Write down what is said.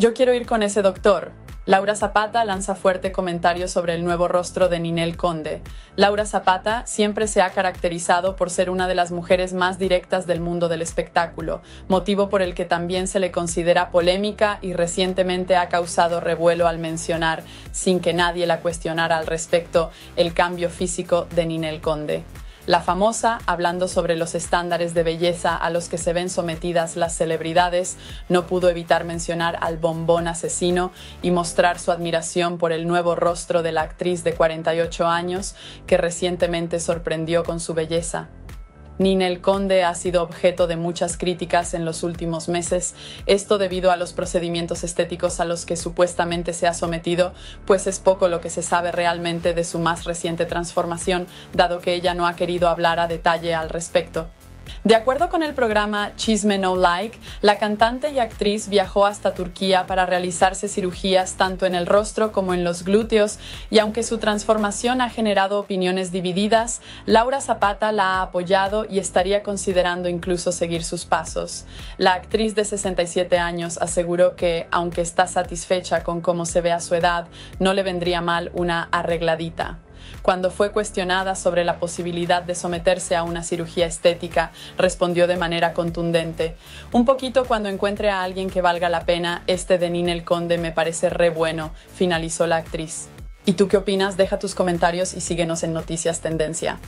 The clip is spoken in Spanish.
Yo quiero ir con ese doctor. Laura Zapata lanza fuerte comentario sobre el nuevo rostro de Ninel Conde. Laura Zapata siempre se ha caracterizado por ser una de las mujeres más directas del mundo del espectáculo, motivo por el que también se le considera polémica y recientemente ha causado revuelo al mencionar, sin que nadie la cuestionara al respecto, el cambio físico de Ninel Conde. La famosa, hablando sobre los estándares de belleza a los que se ven sometidas las celebridades, no pudo evitar mencionar al bombón asesino y mostrar su admiración por el nuevo rostro de la actriz de 48 años que recientemente sorprendió con su belleza. Ninel Conde ha sido objeto de muchas críticas en los últimos meses, esto debido a los procedimientos estéticos a los que supuestamente se ha sometido, pues es poco lo que se sabe realmente de su más reciente transformación, dado que ella no ha querido hablar a detalle al respecto. De acuerdo con el programa Chisme No Like, la cantante y actriz viajó hasta Turquía para realizarse cirugías tanto en el rostro como en los glúteos, y aunque su transformación ha generado opiniones divididas, Laura Zapata la ha apoyado y estaría considerando incluso seguir sus pasos. La actriz de 67 años aseguró que, aunque está satisfecha con cómo se ve a su edad, no le vendría mal una arregladita. Cuando fue cuestionada sobre la posibilidad de someterse a una cirugía estética, respondió de manera contundente: "Un poquito cuando encuentre a alguien que valga la pena, este de Ninel Conde me parece re bueno", finalizó la actriz. ¿Y tú qué opinas? Deja tus comentarios y síguenos en Noticias Tendencia.